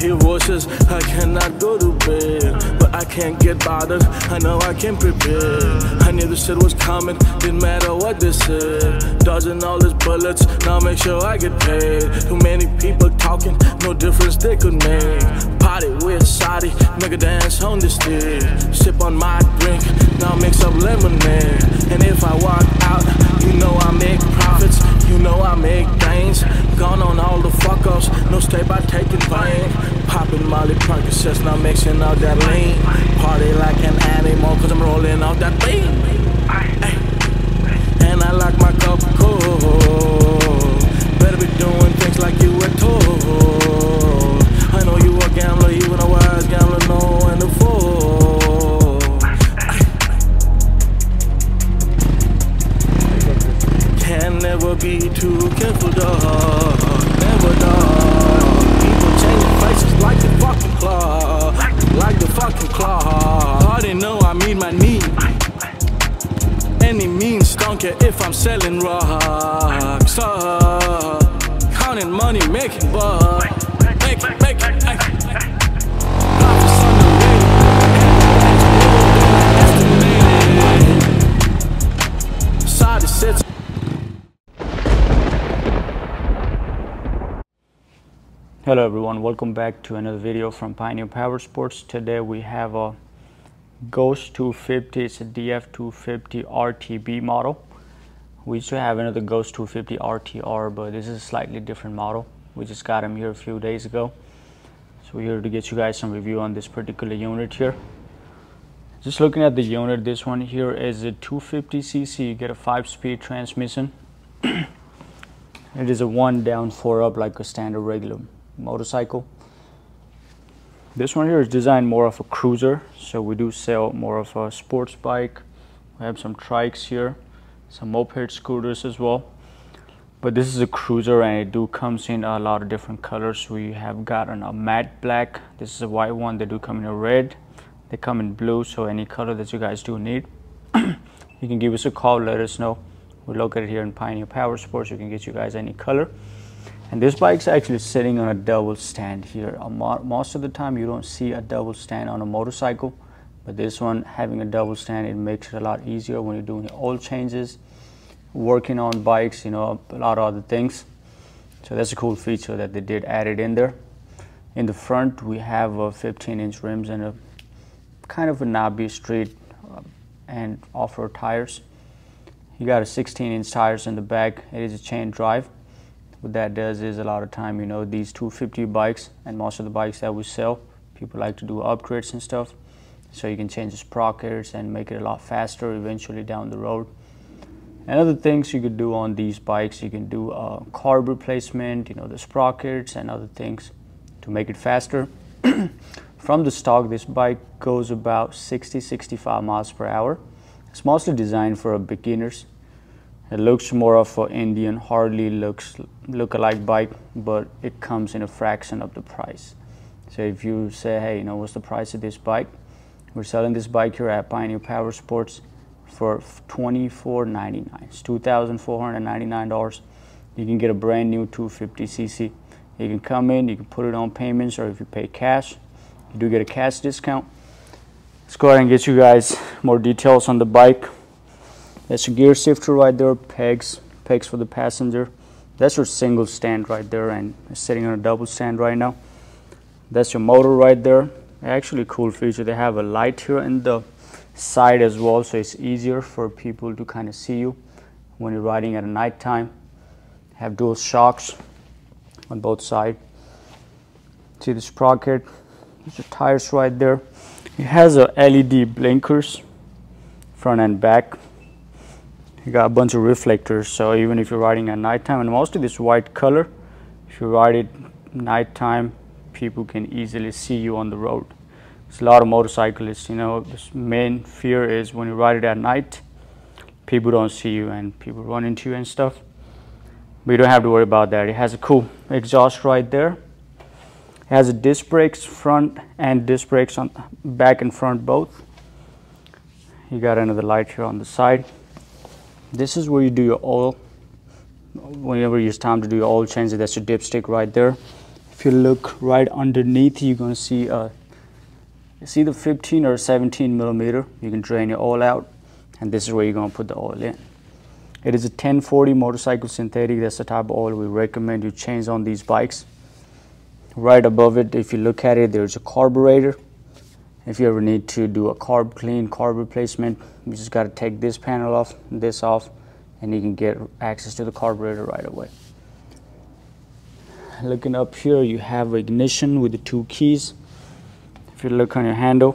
hear voices, I cannot go to bed, but I can't get bothered, I know I can't prepare. I knew this shit was coming, didn't matter what they said. Dodging all these bullets, now make sure I get paid. Too many people talking, no difference they could make. Potty with Saudi, make a dance on the stick. Sip on my drink, now mix up lemonade. And if I walk out, you know I make profits, you know I make gains. Gone on all the fuck-ups, no stay by taking pain. Popping Molly Percocets, now mixing out that lean. Party like an animal, cause I'm rolling off that beat. And I like my cup cold. Better be doing things like you were told. I know you a gambler, even a wise gambler, knowing the fool. Can never be too careful, dog. Never, dog. People changing faces like the fucking claw. Like the fucking claw. I didn't know I mean my need. Any means, don't care if I'm selling rocks. Counting money, making bucks. Make it. Hello everyone, welcome back to another video from Pioneer Power Sports. Today we have a Ghost 250. It's a DF250 RTB model. We used to have another Ghost 250 RTR, but this is a slightly different model. We just got him here a few days ago, so we're here to get you guys some review on this particular unit here. Just looking at the unit, this one here is a 250cc. You get a 5-speed transmission. It is a 1 down 4 up like a standard regular motorcycle. This one here is designed more of a cruiser, so we do sell more of a sports bike. We have some trikes here, some moped scooters as well, but this is a cruiser and it do comes in a lot of different colors. We have gotten a matte black, this is a white one. They do come in a red, they come in blue, so any color that you guys do need you can give us a call, let us know. We're located here in Pioneer Power Sports. We can get you guys any color. And this bike's actually sitting on a double stand here. Most of the time you don't see a double stand on a motorcycle, but this one having a double stand, it makes it a lot easier when you're doing your oil changes, working on bikes, you know, a lot of other things. So that's a cool feature that they did add it in there. In the front we have 15-inch rims and a kind of a knobby street and off-road tires. You got a 16-inch tires in the back. It is a chain drive. What that does is a lot of time, you know, these 250 bikes and most of the bikes that we sell, people like to do upgrades and stuff, so you can change the sprockets and make it a lot faster eventually down the road. And other things you could do on these bikes, you can do a carb replacement, you know, the sprockets and other things to make it faster. From the stock, this bike goes about 60-65 miles per hour. It's mostly designed for beginners. It looks more of an Indian Harley look-alike bike, but it comes in a fraction of the price. So if you say, hey, you know, what's the price of this bike? We're selling this bike here at Pioneer Power Sports for $2,499. It's $2,499. You can get a brand new 250cc. You can come in, you can put it on payments, or if you pay cash, you do get a cash discount. Let's go ahead and get you guys more details on the bike. That's your gear shifter right there, pegs for the passenger. That's your single stand right there, and it's sitting on a double stand right now. That's your motor right there. Actually, cool feature, they have a light here in the side as well, so it's easier for people to kind of see you when you're riding at a night time. Have dual shocks on both sides. See the sprocket, there's your tires right there. It has a LED blinkers front and back. You got a bunch of reflectors, so even if you're riding at nighttime, and mostly this white color, if you ride it nighttime, people can easily see you on the road. There's a lot of motorcyclists, you know, the main fear is when you ride it at night, people don't see you and people run into you and stuff. But you don't have to worry about that. It has a cool exhaust right there. It has a disc brakes front and disc brakes on back and front both. You got another light here on the side. This is where you do your oil. Whenever it's time to do your oil change, that's your dipstick right there. If you look right underneath, you're gonna see it's either 15 or 17 millimeter. You can drain your oil out, and this is where you're gonna put the oil in. It is a 1040 motorcycle synthetic. That's the type of oil we recommend you change on these bikes. Right above it, if you look at it, there's a carburetor. If you ever need to do a carb clean, carb replacement, you just gotta take this panel off, this off, and you can get access to the carburetor right away. Looking up here, you have ignition with the two keys. If you look on your handle,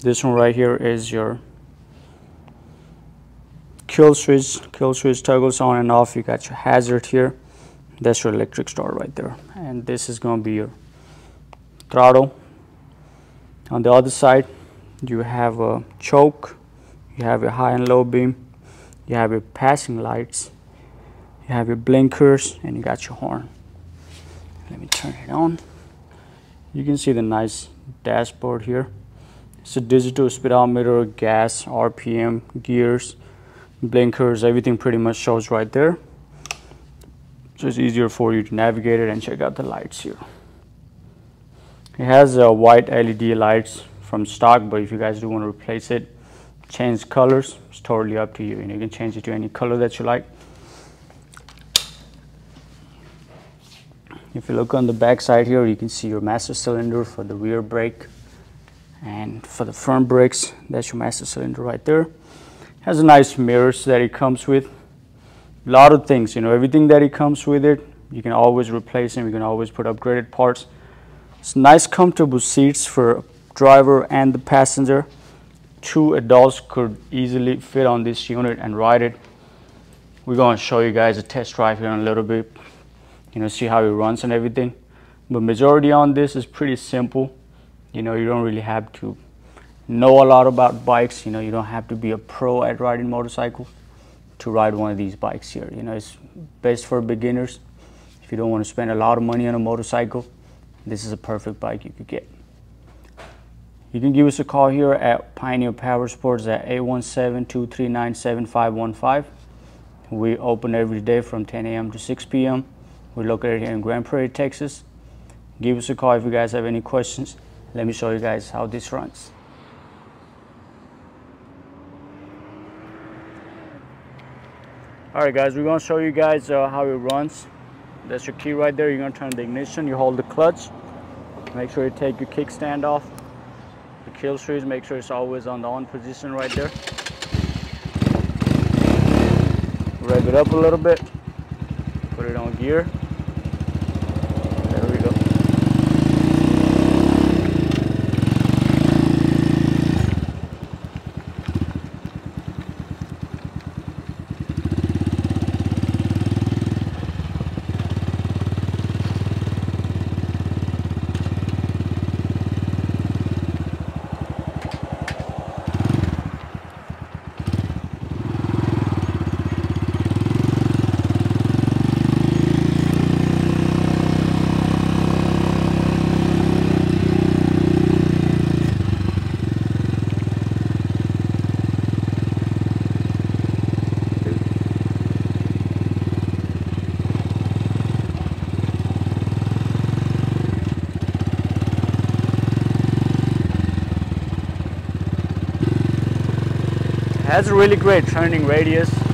this one right here is your kill switch. Kill switch toggles on and off. You got your hazard here. That's your electric start right there. And this is going to be your throttle. On the other side, you have a choke. You have your high and low beam. You have your passing lights. You have your blinkers, and you got your horn. Let me turn it on. You can see the nice dashboard here. It's a digital speedometer, gas, RPM, gears, blinkers, everything pretty much shows right there. So it's easier for you to navigate it and check out the lights here. It has white LED lights from stock, but if you guys do want to replace it, change colors, it's totally up to you, and you can change it to any color that you like. If you look on the back side here, you can see your master cylinder for the rear brake, and for the front brakes, that's your master cylinder right there. It has a nice mirrors that it comes with. A lot of things, you know, everything that it comes with it, you can always replace them. You can always put upgraded parts. It's nice comfortable seats for driver and the passenger. Two adults could easily fit on this unit and ride it. We're going to show you guys a test drive here in a little bit. You know, see how it runs and everything, but majority on this is pretty simple. You know, you don't really have to know a lot about bikes. You know, you don't have to be a pro at riding motorcycles to ride one of these bikes here. You know, it's best for beginners. If you don't want to spend a lot of money on a motorcycle, this is a perfect bike you could get. You can give us a call here at Pioneer Power Sports at 817-239-7515. We open every day from 10 a.m. to 6 p.m. We're located here in Grand Prairie, Texas. Give us a call if you guys have any questions. Let me show you guys how this runs. All right, guys, we're gonna show you guys how it runs. That's your key right there. You're gonna turn the ignition. You hold the clutch. Make sure you take your kickstand off. The kill switch, make sure it's always on the on position right there. Rev it up a little bit. Put it on gear. There we go. Has a really great turning radius.